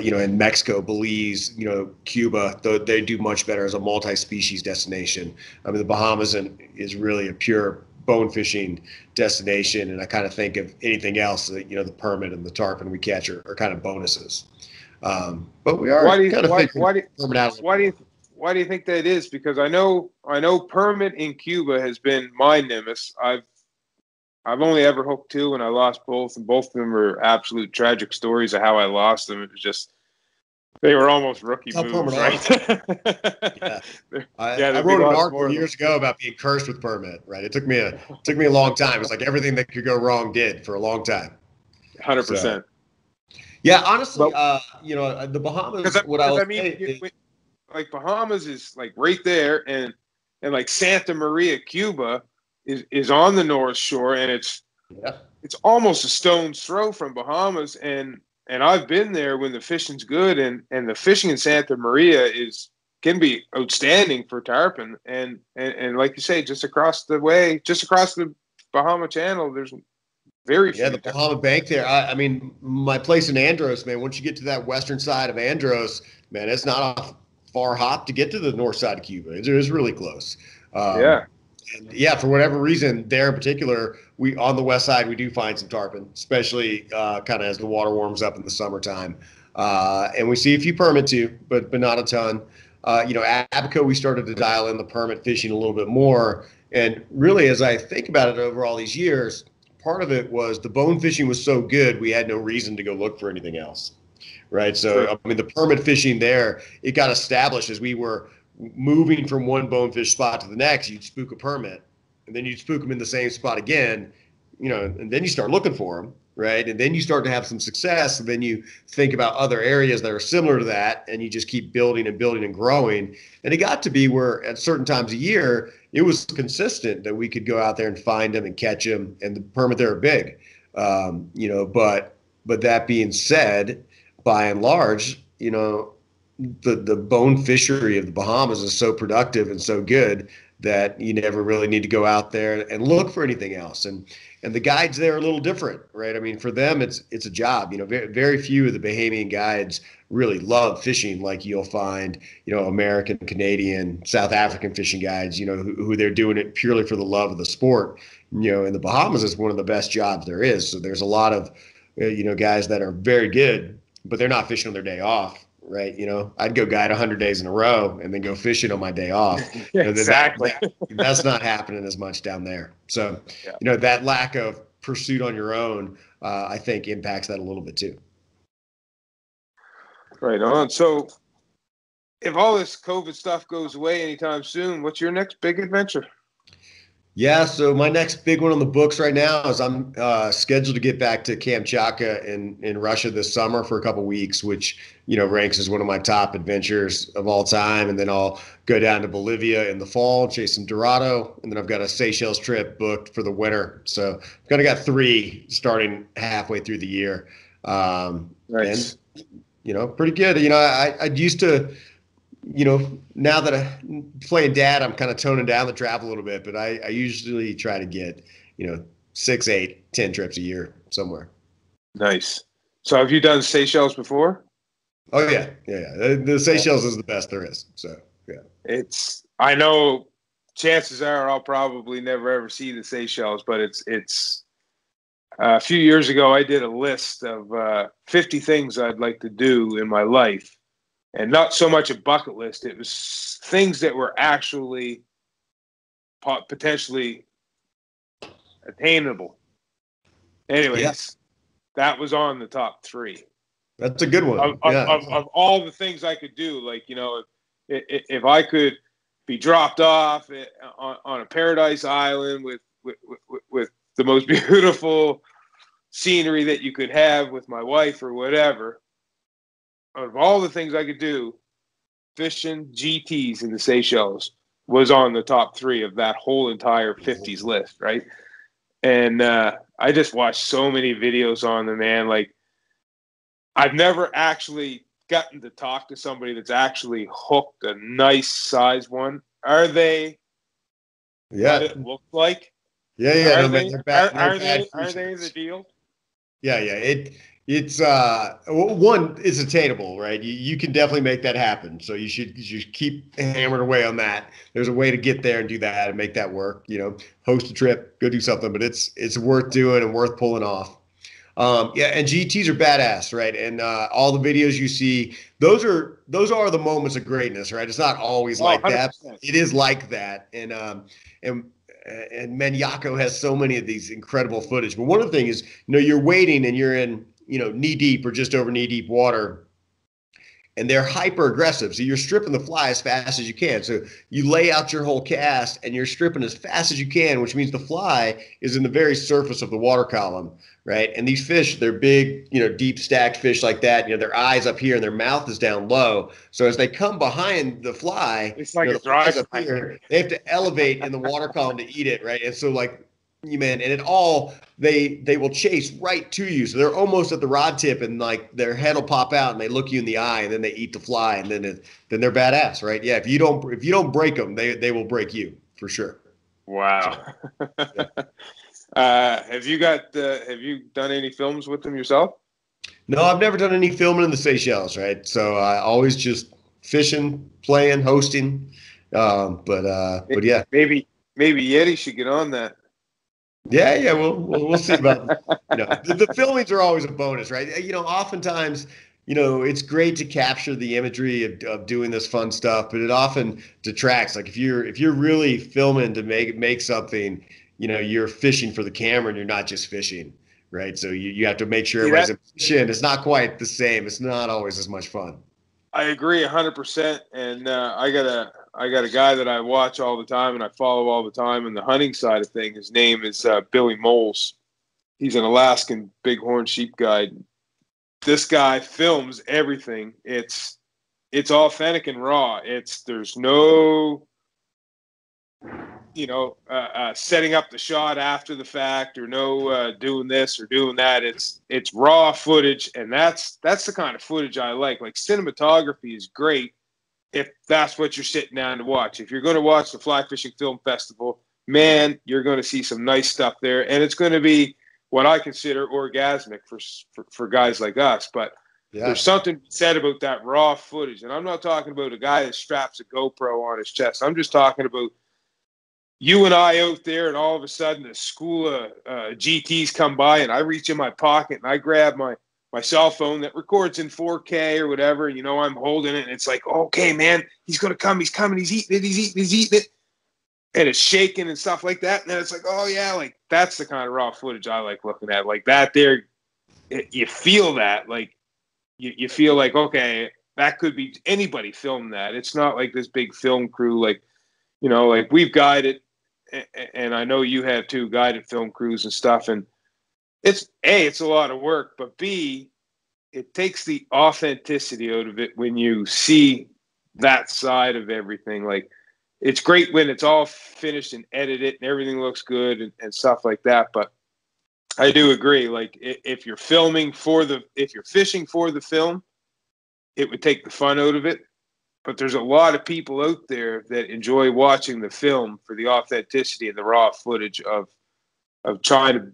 You know, in Mexico, Belize, you know, Cuba, they do much better as a multi-species destination. I mean, the Bahamas is really a pure bone fishing destination, and I kind of think of anything else that, you know, the permit and the tarpon we catch are kind of bonuses. But we are. Why do you why do you think that is? Because I know permit in Cuba has been my nemesis. I've only ever hooked two, and I lost both, and both of them were absolute tragic stories of how I lost them. It was just, they were almost rookie moves, right? Yeah. I wrote an article years ago about being cursed with permit, right? It took me a long time. It's like everything that could go wrong did for a long time. 100%. So, yeah, honestly, but, you know, the Bahamas, like Bahamas is like right there, and like Santa Maria, Cuba is on the North Shore, and it's almost a stone's throw from Bahamas, and I've been there when the fishing's good, and the fishing in Santa Maria can be outstanding for tarpon, and like you say, just across the Bahama Channel, there's very few. Yeah, the Bahama Bank there. I mean, my place in Andros, man. Once you get to that western side of Andros, man, it's not a far hop to get to the north side of Cuba. It's really close. Yeah. And yeah, for whatever reason, there in particular, on the west side, we do find some tarpon, especially kind of as the water warms up in the summertime. And we see a few permit too, but not a ton. You know, at Abaco, we started to dial in the permit fishing a little bit more. And really, as I think about it over all these years, part of it was the bone fishing was so good, we had no reason to go look for anything else, right? So, I mean, the permit fishing there, it got established as we were moving from one bonefish spot to the next. You'd spook a permit, and then you'd spook them in the same spot again, you know, and then you start looking for them, right? And then you start to have some success, and then you think about other areas that are similar to that, and you just keep building and building and growing. And it got to be where at certain times a year, it was consistent that we could go out there and find them and catch them, and the permit there are big, you know, but that being said, by and large, you know, the bone fishery of the Bahamas is so productive and so good that you never really need to go out there and look for anything else. And the guides there are a little different, right? I mean, for them, it's a job. You know, very few of the Bahamian guides really love fishing like you'll find, you know, American, Canadian, South African fishing guides, you know, who they're doing it purely for the love of the sport. You know, in the Bahamas, it's one of the best jobs there is. So there's a lot of, you know, guys that are very good, but they're not fishing on their day off. Right, you know, I'd go guide 100 days in a row and then go fishing on my day off. Yeah, exactly. That's not happening as much down there. So, yeah. You know, that lack of pursuit on your own, I think, impacts that a little bit too. Right on. So, if all this COVID stuff goes away anytime soon, what's your next big adventure? Yeah, so my next big one on the books right now is I'm scheduled to get back to Kamchatka in Russia this summer for a couple of weeks, which, you know, ranks as one of my top adventures of all time. And then I'll go down to Bolivia in the fall, chase some Dorado. And then I've got a Seychelles trip booked for the winter. So I've kind of got three starting halfway through the year. Nice. And, you know, pretty good. You know, I used to... You know, now that I'm playing dad, I'm kind of toning down the travel a little bit, but I usually try to get, you know, 6, 8, 10 trips a year somewhere. Nice. So have you done Seychelles before? Oh, yeah. Yeah. The Seychelles is the best there is. So, yeah. I know chances are I'll probably never ever see the Seychelles, but a few years ago I did a list of 50 things I'd like to do in my life. And not so much a bucket list. It was things that were actually potentially attainable. Anyways, yes. That was on the top 3. That's a good one. Of all the things I could do, like, you know, if I could be dropped off on a paradise island with the most beautiful scenery that you could have with my wife or whatever. Of all the things I could do, fishing GTs in the Seychelles was on the top 3 of that whole entire 50s list, right? And I just watched so many videos on them, man. Like, I've never actually gotten to talk to somebody that's actually hooked a nice size one. Are they what it looked like? Yeah. Are they the deal? Yeah. It's one is attainable, right? You can definitely make that happen. So you should keep hammering away on that. There's a way to get there and do that and make that work, you know, host a trip, go do something, but it's worth doing and worth pulling off. Yeah, and GTs are badass, right? And all the videos you see, those are the moments of greatness, right? It's not always like 100%. That. It is like that, and Maniaco has so many of these incredible footage. But one of the things is, you know, you're waiting and you're in, you know, knee deep or just over knee deep water, and they're hyper aggressive. So you're stripping the fly as fast as you can. So you lay out your whole cast and you're stripping as fast as you can, which means the fly is in the very surface of the water column, right? And these fish, they're big, you know, deep stacked fish like that. You know, their eyes up here and their mouth is down low. So as they come behind the fly, it's like, you know, they have to elevate in the water column to eat it, right? And so, like, you man, and it all, they will chase right to you. So they're almost at the rod tip, and like their head will pop out and they look you in the eye, and then they eat the fly, and then they're badass, right? Yeah, if you don't break them, they will break you for sure. Wow. So, yeah. Have you done any films with them yourself? No, I've never done any filming in the Seychelles, right? So I always just fishing, playing, hosting. But yeah, maybe Yeti should get on that. Yeah, we'll see about it. You know, the filmings are always a bonus, right? You know, oftentimes, you know, it's great to capture the imagery of doing this fun stuff, but it often detracts. Like if you're really filming to make something, you know, you're fishing for the camera and you're not just fishing, right? So you have to make sure everybody's in position. It's not quite the same. It's not always as much fun. I agree 100%. And I got a guy that I watch all the time and I follow all the time in the hunting side of things. His name is Billy Moles. He's an Alaskan bighorn sheep guide. This guy films everything. It's authentic and raw. There's no, you know, setting up the shot after the fact or no doing this or doing that. It's raw footage, and that's the kind of footage I like. Like, cinematography is great if that's what you're sitting down to watch. If you're going to watch the Fly Fishing Film Festival, man, you're going to see some nice stuff there. And it's going to be what I consider orgasmic for guys like us. But yeah, there's something said about that raw footage. And I'm not talking about a guy that straps a GoPro on his chest. I'm just talking about you and I out there, and all of a sudden a school of GTs come by, and I reach in my pocket and I grab my cell phone that records in 4K or whatever, you know, I'm holding it, and it's like, okay, man, he's going to come, he's coming, he's eating it, and it's shaking and stuff like that, and then it's like, oh, yeah, like, that's the kind of raw footage I like looking at, like, that there, you feel that, like, you feel like, okay, that could be, anybody film that, it's not like this big film crew, like, you know, like, we've guided, and I know you have too, guided film crews and stuff, and it's A, it's a lot of work, but B, it takes the authenticity out of it when you see that side of everything. Like, it's great when it's all finished and edited and everything looks good and stuff like that. But I do agree. Like, if you're fishing for the film, it would take the fun out of it. But there's a lot of people out there that enjoy watching the film for the authenticity and the raw footage of trying to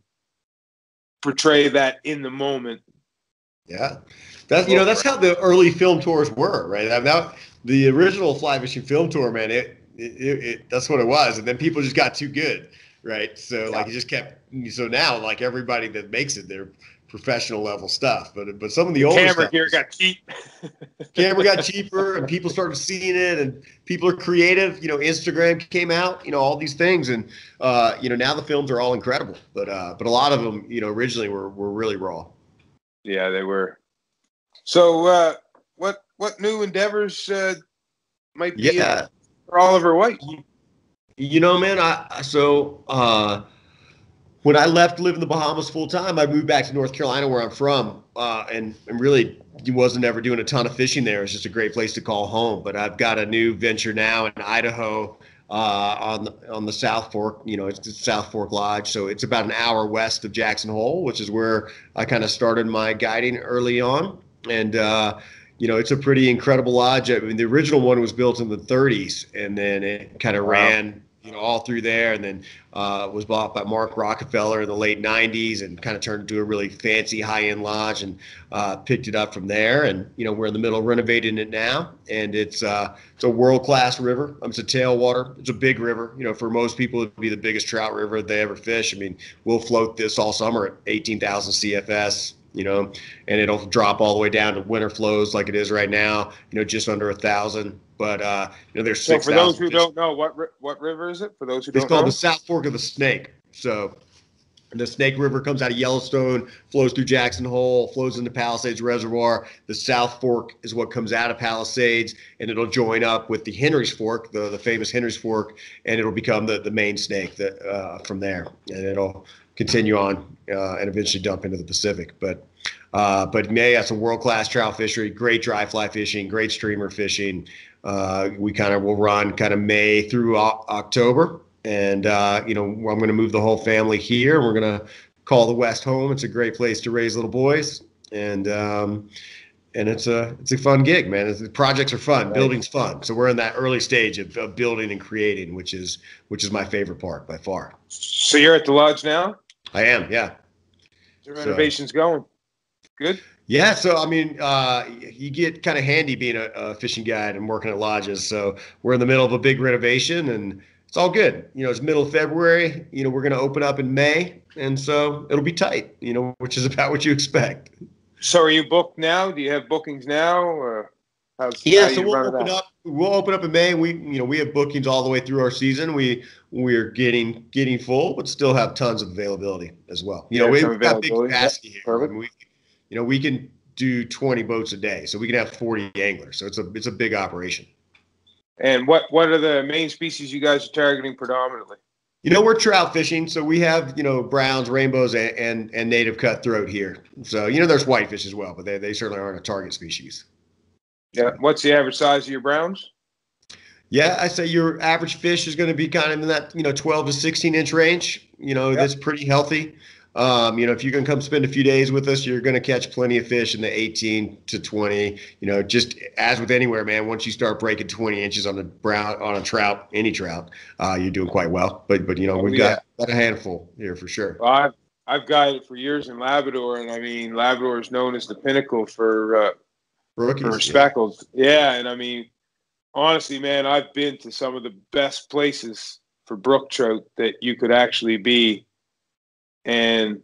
portray that in the moment. Yeah, that's how the early film tours were, right? The original Fly Fishing Film Tour, man, it that's what it was, and then people just got too good, right? So yeah, like, it just kept. So now, like, everybody that makes it, they're professional level stuff, but some of the old camera gear got cheap. Camera got cheaper, and people started seeing it, and people are creative. You know, Instagram came out. You know, all these things, and you know, now the films are all incredible. But a lot of them, you know, originally were really raw. Yeah, they were. So, what new endeavors might be for Oliver White? You know, man. When I left living in the Bahamas full time, I moved back to North Carolina, where I'm from, and really wasn't ever doing a ton of fishing there. It's just a great place to call home. But I've got a new venture now in Idaho on the South Fork. You know, it's the South Fork Lodge, so it's about an hour west of Jackson Hole, which is where I kind of started my guiding early on. And you know, it's a pretty incredible lodge. I mean, the original one was built in the 30s, and then it kind of ran you know, all through there, and then was bought by Mark Rockefeller in the late 90s and kind of turned into a really fancy high-end lodge, and picked it up from there. And, you know, we're in the middle of renovating it now, and it's a world-class river. It's a tailwater. It's a big river. You know, for most people, it'd be the biggest trout river they ever fish. I mean, we'll float this all summer at 18,000 CFS, you know, and it'll drop all the way down to winter flows like it is right now, you know, just under 1,000. But, you know, there's 6,000. For those who don't know, what river is it? For those who don't know, it's called the South Fork of the Snake. So the Snake River comes out of Yellowstone, flows through Jackson Hole, flows into Palisades Reservoir. The South Fork is what comes out of Palisades, and it'll join up with the Henry's Fork, the famous Henry's Fork, and it'll become the main snake that from there, and it'll continue on and eventually dump into the Pacific. But yeah, it's a world-class trout fishery, great dry fly fishing, great streamer fishing. We kind of will run kind of May through October. And, you know, I'm going to move the whole family here. We're going to call the West home. It's a great place to raise little boys. And it's a fun gig, man. The projects are fun. Right. Building's fun. So we're in that early stage of building and creating, which is my favorite part by far. So you're at the lodge now? I am. Yeah. The renovation's going good. Yeah, so I mean, you get kind of handy being a fishing guide and working at lodges. So we're in the middle of a big renovation, and it's all good. You know, it's middle of February. You know, we're going to open up in May, and so it'll be tight, you know, which is about what you expect. So are you booked now? Do you have bookings now? Or yeah, so we'll open up in May. We, you know, we have bookings all the way through our season. We're getting full, but still have tons of availability as well. You know, we've got big capacity here. Perfect. You know, we can do 20 boats a day, so we can have 40 anglers. So it's a big operation. And what are the main species you guys are targeting predominantly? You know, we're trout fishing, so we have, you know, browns, rainbows, and native cutthroat here. So, you know, there's whitefish as well, but they certainly aren't a target species. Yeah. What's the average size of your browns? Yeah, I say your average fish is going to be kind of in that, you know, 12 to 16 inch range. You know, That's pretty healthy. You know, if you can come spend a few days with us, you're going to catch plenty of fish in the 18 to 20, you know, just as with anywhere, man, once you start breaking 20 inches on the brown, on a trout, any trout, you're doing quite well, but you know, we've got a handful here for sure. Well, I've guided for years in Labrador, and I mean, Labrador is known as the pinnacle for speckles. Yeah. And I mean, honestly, man, I've been to some of the best places for brook trout that you could actually be. And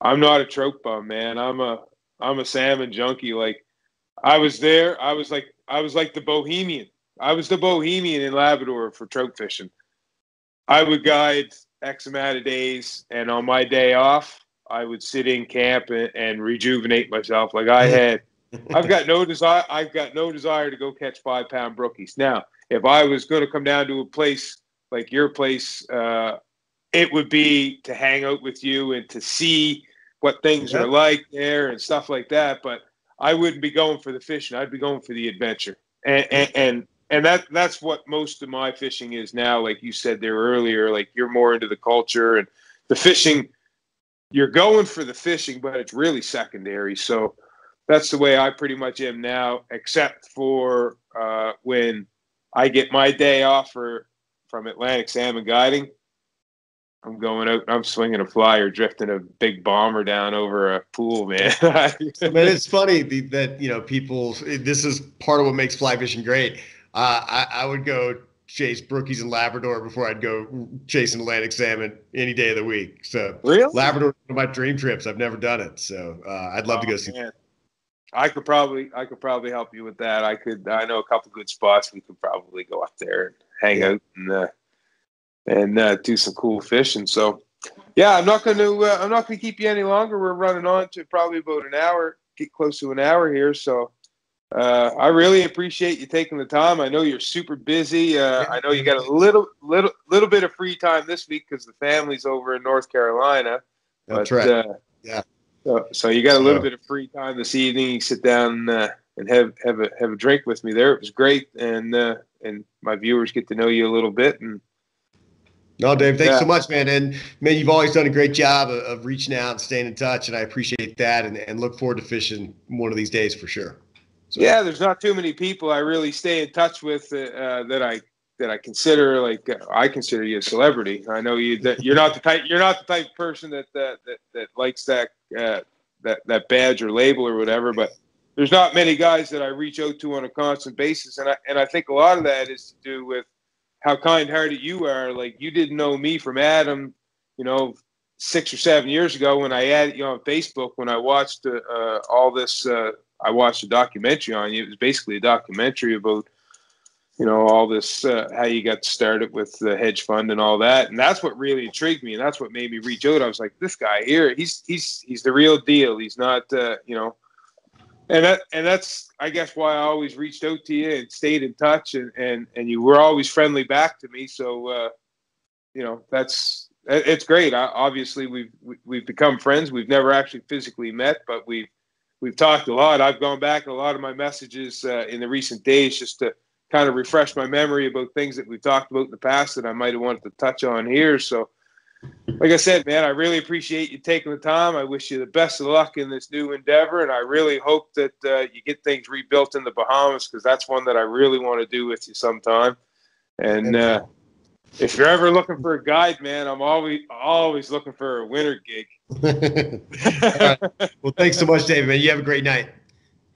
I'm not a trout bum, man. I'm a salmon junkie. Like I was there. I was like the Bohemian. I was the Bohemian in Labrador for trout fishing. I would guide X amount of days, and on my day off, I would sit in camp and rejuvenate myself. Like I've got no desire to go catch 5-pound brookies. Now, if I was going to come down to a place like your place, it would be to hang out with you and to see what things are like there and stuff like that. But I wouldn't be going for the fishing. I'd be going for the adventure. And that's what most of my fishing is now. Like you said there earlier, like you're more into the culture and the fishing. You're going for the fishing, but it's really secondary. So that's the way I pretty much am now, except for when I get my day off from Atlantic salmon guiding. I'm going out. I'm swinging a fly or drifting a big bomber down over a pool, man. But it's funny that, you know, people. This is part of what makes fly fishing great. I would go chase brookies in Labrador before I'd go chasing Atlantic salmon any day of the week. So really? Labrador is one of my dream trips. I've never done it, so I'd love to go see. Man. I could probably help you with that. I know a couple good spots. We could probably go up there and hang out and do some cool fishing. So, yeah, I'm not going to keep you any longer. We're running on to probably about an hour, get close to an hour here. So, I really appreciate you taking the time. I know you're super busy. I know you got a little bit of free time this week because the family's over in North Carolina. That's right. Yeah. So you got a little bit of free time this evening. You sit down and have a drink with me there. It was great, and my viewers get to know you a little bit. And no, Dave, thanks so much, man. And, man, you've always done a great job of reaching out and staying in touch, and I appreciate that and look forward to fishing one of these days for sure. So. Yeah, there's not too many people I really stay in touch with uh, that I that I consider, like, I consider you a celebrity. I know you that you're not the type of person that likes that badge or label or whatever, but there's not many guys that I reach out to on a constant basis. And I think a lot of that is to do with how kind-hearted you are. Like, you didn't know me from Adam, 6 or 7 years ago when I added you on Facebook, when I watched I watched a documentary on you. It was basically a documentary about, all this, how you got started with the hedge fund and all that. And that's what really intrigued me. And that's what made me reach out. I was like, this guy here, he's the real deal. He's not, and that's, I guess, why I always reached out to you and stayed in touch, and you were always friendly back to me. So, it's great. Obviously we've become friends. We've never actually physically met, but we've talked a lot. I've gone back a lot of my messages in the recent days just to kind of refresh my memory about things that we've talked about in the past that I might have wanted to touch on here. So, like I said, man, I really appreciate you taking the time. I wish you the best of luck in this new endeavor, and I really hope that you get things rebuilt in the Bahamas, because that's one that I really want to do with you sometime. And if you're ever looking for a guide, man, I'm always looking for a winter gig. All right. Well, thanks so much, David, man. You have a great night.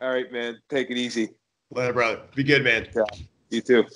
All right, man. Take it easy. Later, brother. Be good, man. Yeah, you too.